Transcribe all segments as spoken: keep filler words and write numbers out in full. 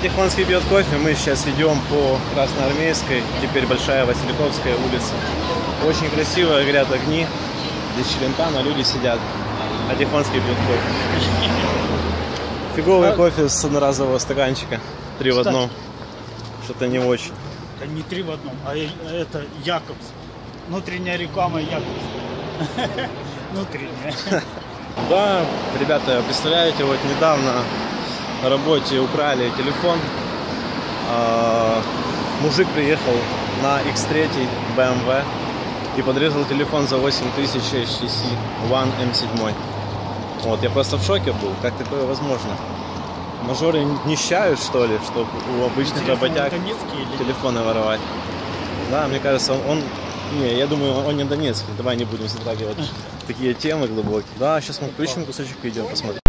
Тихонский пьет кофе, мы сейчас идем по Красноармейской, теперь Большая Васильковская улица. Очень красиво горят огни, здесь челентано, люди сидят, а Тихонский пьет кофе. Фиговый а... кофе с одноразового стаканчика, три Кстати, в одном, что-то не очень. Это не три в одном, а это Якобс, внутренняя реклама Якобс, внутренняя. Да, ребята, представляете, вот недавно на работе украли телефон. А, мужик приехал на икс три бэ эм вэ и подрезал телефон за восемь тысяч эйч ти си One эм семь. Вот, я просто в шоке был, как такое возможно. Мажоры нищают, что ли, чтобы у обычных работяг телефоны воровать. Да, мне кажется, он... Не, я думаю, он не донецкий. Давай не будем затрагивать такие темы глубокие. Да, сейчас мы включим кусочек видео, посмотрим.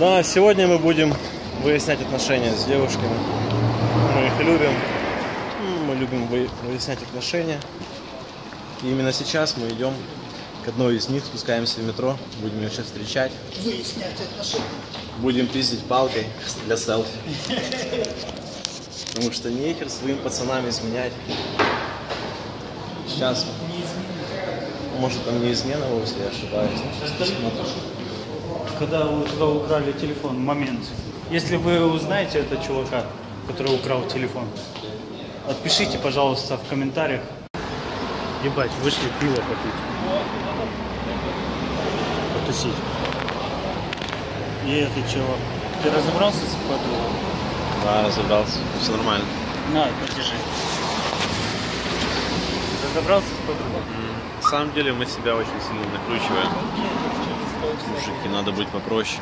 Да, сегодня мы будем выяснять отношения с девушками. Мы их любим. Мы любим выяснять отношения. И именно сейчас мы идем к одной из них, спускаемся в метро, будем ее сейчас встречать. Выяснять отношения. Будем пиздить палкой для селфи. Потому что нехер своим пацанам изменять. Сейчас. Может, там не измена вовсе, я ошибаюсь. Сейчас посмотрим. Когда у тебя украли телефон, момент. Если вы узнаете этого чувака, который украл телефон. Отпишите, пожалуйста, в комментариях. Ебать, вышли пиво попить. Потусить. И это чего? Ты разобрался с подругой? Да, разобрался. Все нормально. На, подержи. Разобрался с подругой? Mm. На самом деле мы себя очень сильно накручиваем. Мужики, надо быть попроще.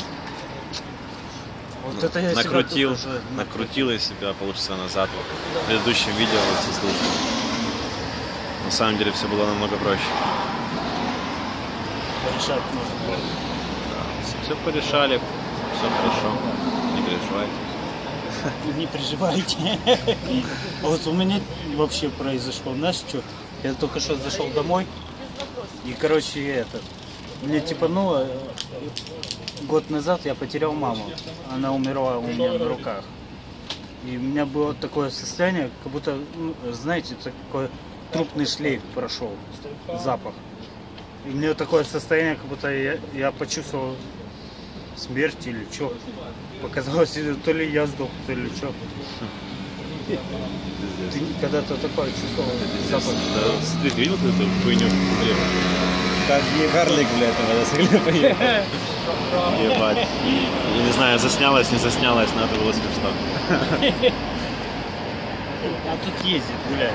Вот это я накрутил, себя тоже... накрутил я себя полчаса назад. Вот, в предыдущем видео вот все слышали. На самом деле все было намного проще. Порешать нужно было. Да. Все порешали, все хорошо. Не переживайте. Не переживайте. Вот у меня вообще произошло, знаешь что? Я только что зашел домой и, короче, это. Мне типануло, год назад я потерял маму, она умерла у меня на руках. И у меня было такое состояние, как будто, знаете, такой трупный шлейф прошел, запах. И у меня такое состояние, как будто я, я почувствовал смерть или что. Показалось, то ли я сдох, то ли что. Ты когда-то такое чувствовал запах? Ты видел эту хуйню? Как не карлик, блядь, надо сильно поехать. Ебать. Я не знаю, заснялась, не заснялась, надо было смешно. А тут ездит, гуляет.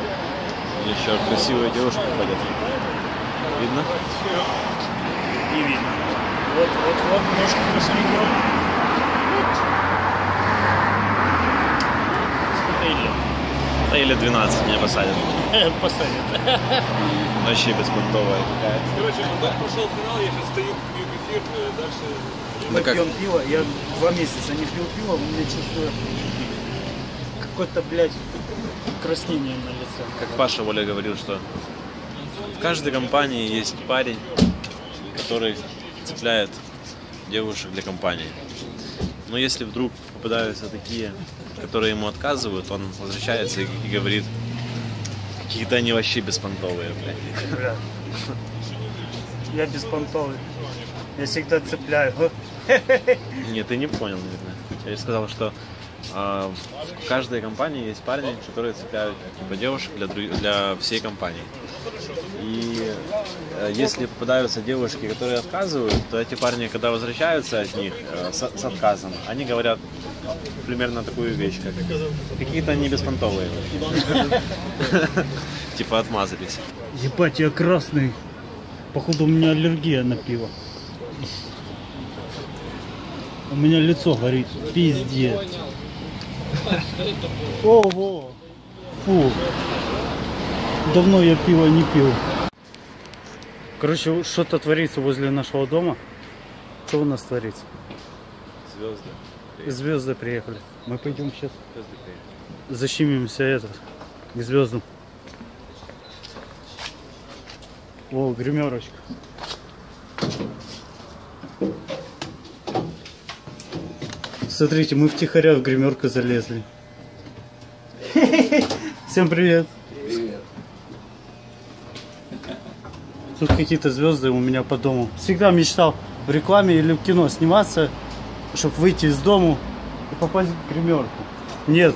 Еще красивая девушка ходит. Видно? Не видно. Вот, вот, вот, ножку красивенькую. Вот. Или двенадцать меня посадят. Посадят. Вообще беспонтовая. Короче, когда пошел финал, я сейчас стою, пью кефир, дальше... Мы да пьем как? Пиво, я два месяца не пил пиво, у меня чувствую какое-то, блядь, краснение на лице. Как Паша Воля говорил, что в каждой компании есть парень, который цепляет девушек для компании. Но если вдруг попадаются такие, которые ему отказывают, он возвращается и, и говорит... Какие-то они вообще беспонтовые, блядь. Бля. Я беспонтовый. Я всегда цепляю. Нет, ты не понял, видно. Я сказал, что э, в каждой компании есть парни, которые цепляют типа, девушек для, для всей компании. И э, если попадаются девушки, которые отказывают, то эти парни, когда возвращаются от них э, с, с отказом, они говорят... примерно такую вещь, как какие-то они беспонтовые. Типа отмазались. Ебать, я красный. Походу у меня аллергия на пиво. У меня лицо горит. Пиздец. Ого. Фу. Давно я пиво не пил. Короче, что-то творится возле нашего дома. Что у нас творится? Звезды. Звезды приехали. Мы пойдем сейчас. Защимимся это к звездам. О, гримерочка. Смотрите, мы втихаря в гримерку залезли. Всем привет. Привет. Тут какие-то звезды у меня по дому. Всегда мечтал в рекламе или в кино сниматься, чтобы выйти из дому и попасть в гримерку. Нет,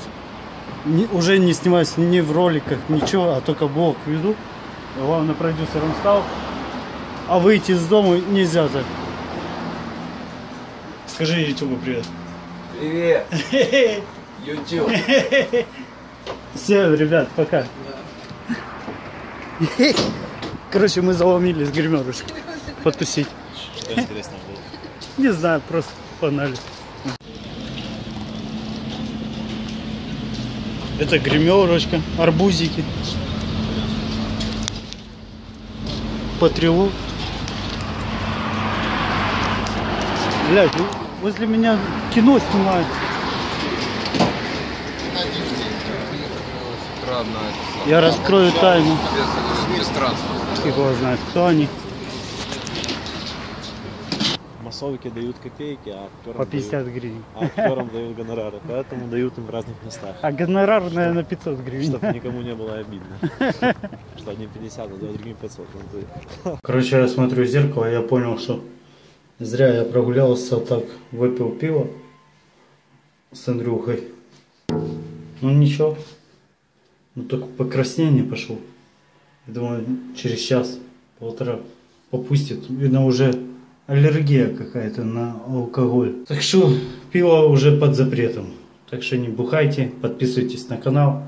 не, уже не снимаюсь ни в роликах, ничего, а только блог веду. Главное, продюсером стал. А выйти из дома нельзя так. Скажи ютубу привет. Привет. ютуб. Всем, ребят, пока. Да. Короче, мы заломились гримерушки. Потусить. Что интересно было? Не знаю, просто. Фонарь. Это гримерочка, арбузики. Патриот. Блядь, возле меня кино снимают. Я раскрою тайну. Его знает, кто они. Массовки дают копейки, а актерам по пятьдесят дают, гривен. А актерам дают гонорары, поэтому дают им в разных местах. А гонорар, наверное, пятьсот гривен. Чтобы никому не было обидно. Что одним пятьдесят, а другим пятьсот. Короче, я смотрю в зеркало, я понял, что зря я прогулялся так, выпил пиво с Андрюхой. Ну ничего. Ну только покраснение пошло. Я думаю, через час-полтора попустит. Видно, уже аллергия какая-то на алкоголь. Так что пиво уже под запретом. Так что не бухайте, подписывайтесь на канал.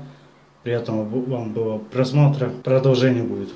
Приятного вам было просмотра. Продолжение будет.